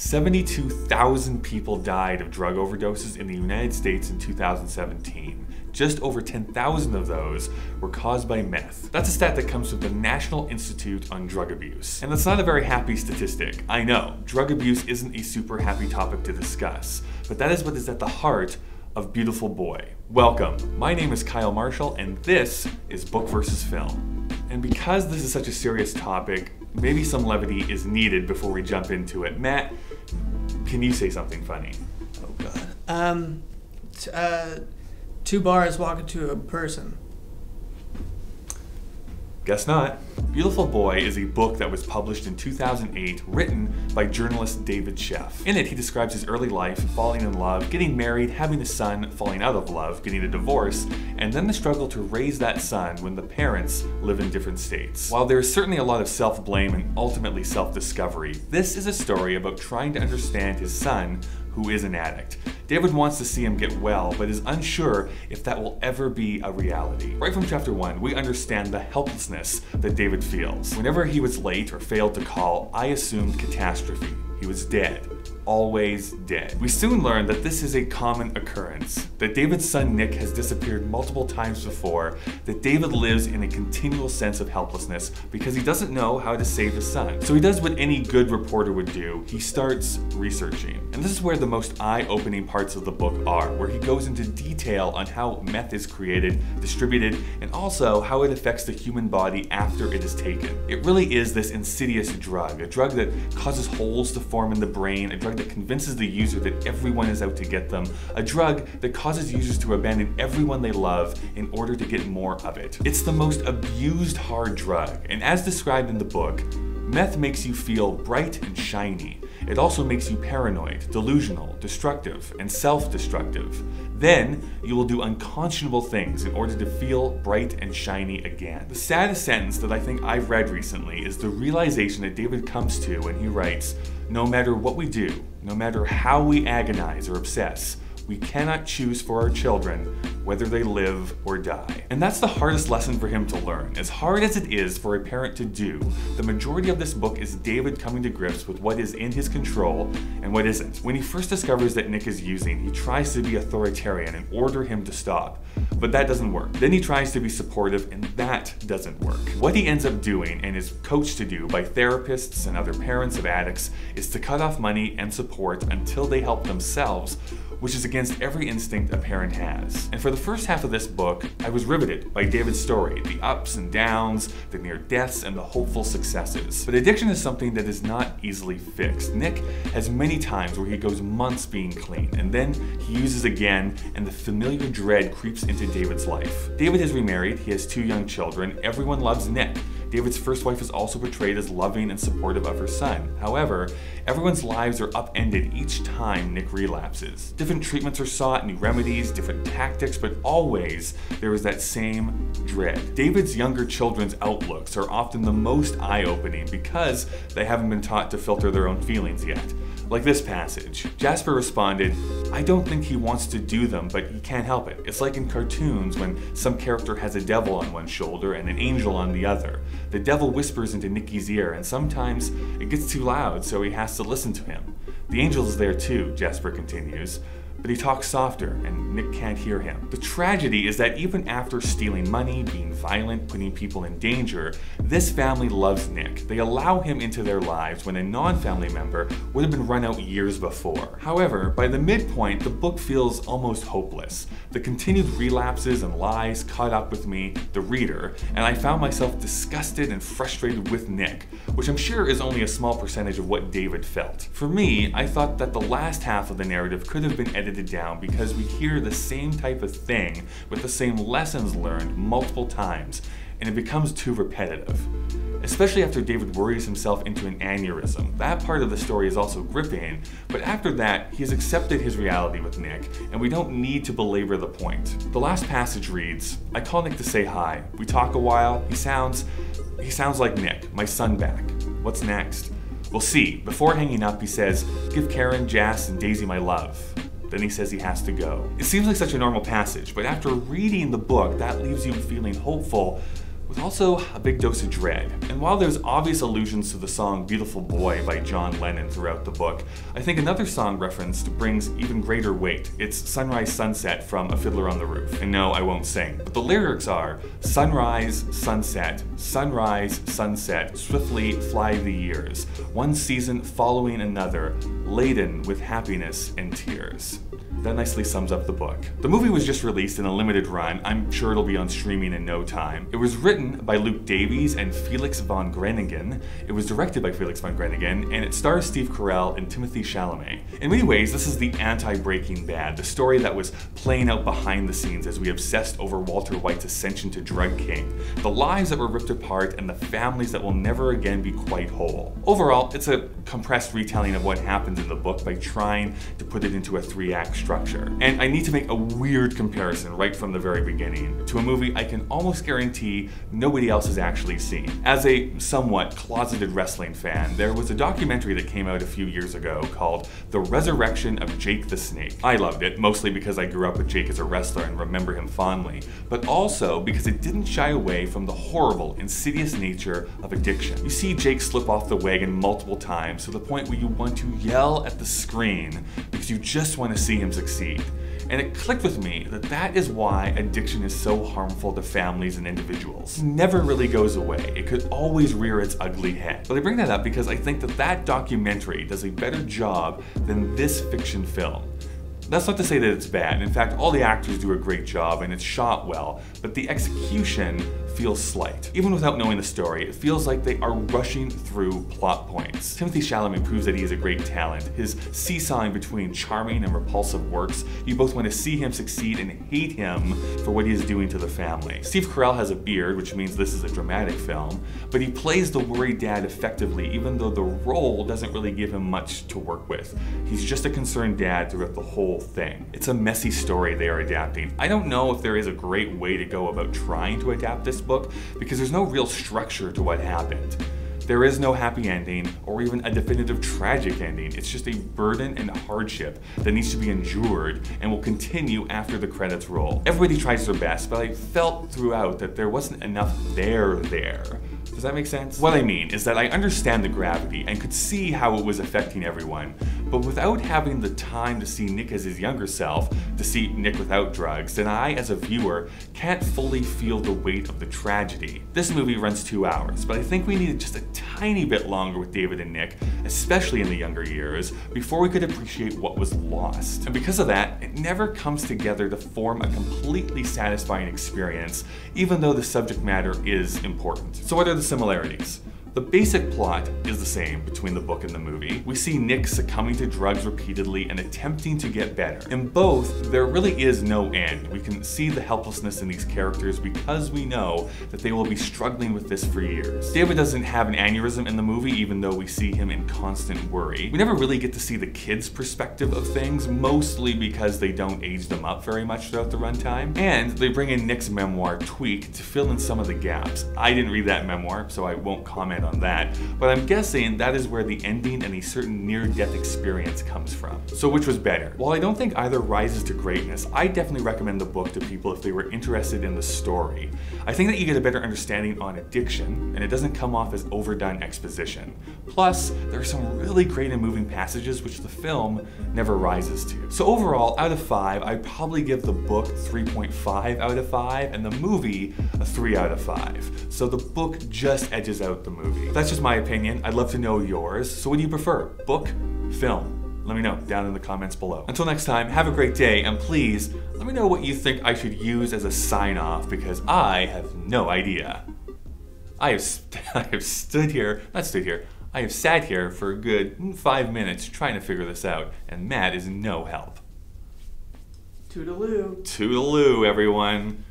72,000 people died of drug overdoses in the United States in 2017. Just over 10,000 of those were caused by meth. That's a stat that comes from the National Institute on Drug Abuse. And that's not a very happy statistic. I know, drug abuse isn't a super happy topic to discuss, but that is what is at the heart of Beautiful Boy. Welcome, my name is Kyle Marshall, and this is Book vs. Film. And because this is such a serious topic, maybe some levity is needed before we jump into it. Matt, can you say something funny? Oh God. Two bars walking to a person. Guess not. Beautiful Boy is a book that was published in 2008, written by journalist David Sheff. In it, he describes his early life, falling in love, getting married, having a son, falling out of love, getting a divorce, and then the struggle to raise that son when the parents live in different states. While there is certainly a lot of self-blame and ultimately self-discovery, this is a story about trying to understand his son, who is an addict. David wants to see him get well, but is unsure if that will ever be a reality. Right from chapter 1, we understand the helplessness that David feels. Whenever he was late or failed to call, I assumed catastrophe. He was dead. Always dead. We soon learn that this is a common occurrence, that David's son Nick has disappeared multiple times before, that David lives in a continual sense of helplessness because he doesn't know how to save his son. So he does what any good reporter would do, he starts researching. And this is where the most eye-opening parts of the book are, where he goes into detail on how meth is created, distributed, and also how it affects the human body after it is taken. It really is this insidious drug, a drug that causes holes to form in the brain, a drug that convinces the user that everyone is out to get them, a drug that causes users to abandon everyone they love in order to get more of it. It's the most abused hard drug, and as described in the book, meth makes you feel bright and shiny. It also makes you paranoid, delusional, destructive, and self-destructive. Then, you will do unconscionable things in order to feel bright and shiny again. The saddest sentence that I think I've read recently is the realization that David comes to when he writes, "No matter what we do, no matter how we agonize or obsess, we cannot choose for our children whether they live or die." And that's the hardest lesson for him to learn. As hard as it is for a parent to do, the majority of this book is David coming to grips with what is in his control and what isn't. When he first discovers that Nick is using, he tries to be authoritarian and order him to stop, but that doesn't work. Then he tries to be supportive and that doesn't work. What he ends up doing and is coached to do by therapists and other parents of addicts is to cut off money and support until they help themselves, which is against every instinct a parent has. And for the first half of this book, I was riveted by David's story, the ups and downs, the near deaths, and the hopeful successes. But addiction is something that is not easily fixed. Nick has many times where he goes months being clean, and then he uses again, and the familiar dread creeps into David's life. David is remarried, he has 2 young children, everyone loves Nick. David's first wife is also portrayed as loving and supportive of her son. However, everyone's lives are upended each time Nick relapses. Different treatments are sought, new remedies, different tactics, but always there is that same dread. David's younger children's outlooks are often the most eye-opening because they haven't been taught to filter their own feelings yet. Like this passage. Jasper responded, "I don't think he wants to do them, but he can't help it. It's like in cartoons when some character has a devil on one shoulder and an angel on the other. The devil whispers into Nicky's ear, and sometimes it gets too loud, so he has to listen to him. The angel is there too," Jasper continues, "but he talks softer, and Nick can't hear him." The tragedy is that even after stealing money, being violent, putting people in danger, this family loves Nick. They allow him into their lives when a non-family member would have been run out years before. However, by the midpoint, the book feels almost hopeless. The continued relapses and lies caught up with me, the reader, and I found myself disgusted and frustrated with Nick, which I'm sure is only a small percentage of what David felt. For me, I thought that the last half of the narrative could have been edited down because we hear the same type of thing with the same lessons learned multiple times, and it becomes too repetitive. Especially after David worries himself into an aneurysm. That part of the story is also gripping, but after that, he has accepted his reality with Nick, and we don't need to belabor the point. The last passage reads, "I call Nick to say hi. We talk a while. He sounds like Nick, my son back. What's next? We'll see." Before hanging up, he says, "Give Karen, Jas, and Daisy my love." Then he says he has to go. It seems like such a normal passage, but after reading the book, that leaves you feeling hopeful, with also a big dose of dread. And while there's obvious allusions to the song Beautiful Boy by John Lennon throughout the book, I think another song referenced brings even greater weight. It's Sunrise Sunset from A Fiddler on the Roof. And no, I won't sing, but the lyrics are sunrise, sunset, sunrise, sunset, swiftly fly the years, one season following another, laden with happiness and tears. That nicely sums up the book. The movie was just released in a limited run. I'm sure it'll be on streaming in no time. It was written by Luke Davies and Felix von Greningen. It was directed by Felix von Greningen, and it stars Steve Carell and Timothy Chalamet. In many ways, this is the anti-Breaking Bad, the story that was playing out behind the scenes as we obsessed over Walter White's ascension to drug king, the lives that were ripped apart, and the families that will never again be quite whole. Overall, it's a compressed retelling of what happens in the book by trying to put it into a three-act structure. And I need to make a weird comparison right from the very beginning to a movie I can almost guarantee nobody else has actually seen. As a somewhat closeted wrestling fan, there was a documentary that came out a few years ago called The Resurrection of Jake the Snake. I loved it, mostly because I grew up with Jake as a wrestler and remember him fondly, but also because it didn't shy away from the horrible, insidious nature of addiction. You see Jake slip off the wagon multiple times to the point where you want to yell at the screen because you just want to see him succeed. And it clicked with me that that is why addiction is so harmful to families and individuals. It never really goes away. It could always rear its ugly head. But I bring that up because I think that that documentary does a better job than this fiction film. That's not to say that it's bad. In fact, all the actors do a great job and it's shot well, but the execution feels slight. Even without knowing the story, it feels like they are rushing through plot points. Timothy Chalamet proves that he is a great talent. His seesawing between charming and repulsive works, you both want to see him succeed and hate him for what he is doing to the family. Steve Carell has a beard, which means this is a dramatic film, but he plays the worried dad effectively, even though the role doesn't really give him much to work with. He's just a concerned dad throughout the whole thing. It's a messy story they are adapting. I don't know if there is a great way to go about trying to adapt this book because there's no real structure to what happened. There is no happy ending or even a definitive tragic ending. It's just a burden and hardship that needs to be endured and will continue after the credits roll. Everybody tries their best, but I felt throughout that there wasn't enough there. Does that make sense? What I mean is that I understand the gravity and could see how it was affecting everyone, but without having the time to see Nick as his younger self, to see Nick without drugs, then I, as a viewer, can't fully feel the weight of the tragedy. This movie runs 2 hours, but I think we needed just a tiny bit longer with David and Nick, especially in the younger years, before we could appreciate what was lost. And because of that, it never comes together to form a completely satisfying experience, even though the subject matter is important. So what are the similarities? The basic plot is the same between the book and the movie. We see Nick succumbing to drugs repeatedly and attempting to get better. In both, there really is no end. We can see the helplessness in these characters because we know that they will be struggling with this for years. David doesn't have an aneurysm in the movie, even though we see him in constant worry. We never really get to see the kids' perspective of things, mostly because they don't age them up very much throughout the runtime. And they bring in Nick's memoir, Tweak, to fill in some of the gaps. I didn't read that memoir, so I won't comment on that, but I'm guessing that is where the ending and a certain near-death experience comes from. So which was better? While I don't think either rises to greatness, I definitely recommend the book to people if they were interested in the story. I think that you get a better understanding on addiction, and it doesn't come off as overdone exposition. Plus, there are some really great and moving passages which the film never rises to. So overall, out of 5, I'd probably give the book 3.5 out of 5, and the movie a 3 out of 5. So the book just edges out the movie. That's just my opinion. I'd love to know yours. So what do you prefer? Book, film? Let me know down in the comments below. Until next time, have a great day, and please let me know what you think I should use as a sign-off because I have no idea. I have sat here for a good 5 minutes trying to figure this out, and Matt is no help. Toodaloo. Toodaloo, everyone.